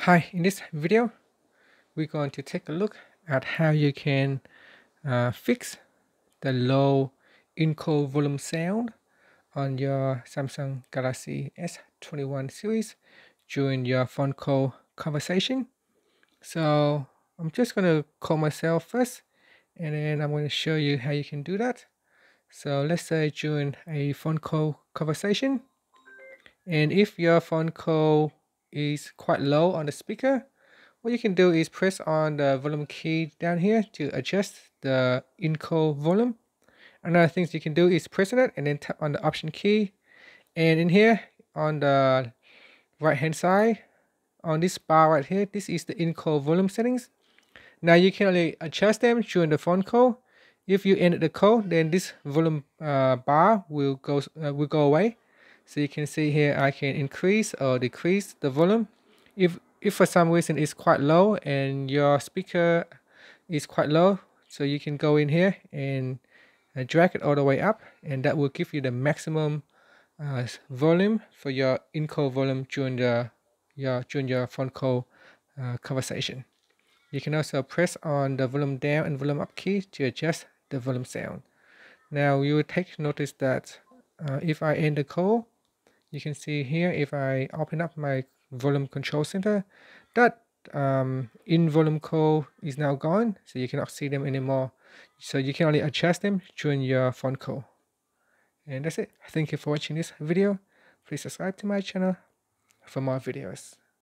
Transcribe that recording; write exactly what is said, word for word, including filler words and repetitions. Hi, in this video we're going to take a look at how you can uh, fix the low encode volume sound on your Samsung Galaxy S twenty-one series during your phone call conversation. So I'm just going to call myself first and then I'm going to show you how you can do that. So let's say during a phone call conversation, and if your phone call is quite low on the speaker, what you can do is press on the volume key down here to adjust the encode volume. Another thing you can do is press on it and then tap on the option key, and in here on the right hand side on this bar right here, this is the encode volume settings. Now you can only adjust them during the phone call. If you end the call, then this volume uh, bar will go uh, will go away. So you can see here I can increase or decrease the volume. If if for some reason it's quite low and your speaker is quite low, so you can go in here and uh, drag it all the way up, and that will give you the maximum uh, volume for your in-call volume during the your during your phone call uh, conversation. You can also press on the volume down and volume up key to adjust the volume sound. Now you will take notice that uh, if I end the call, you can see here if I open up my volume control center, that um, in volume call is now gone, so you cannot see them anymore. So you can only adjust them during your phone call. And that's it. Thank you for watching this video. Please subscribe to my channel for more videos.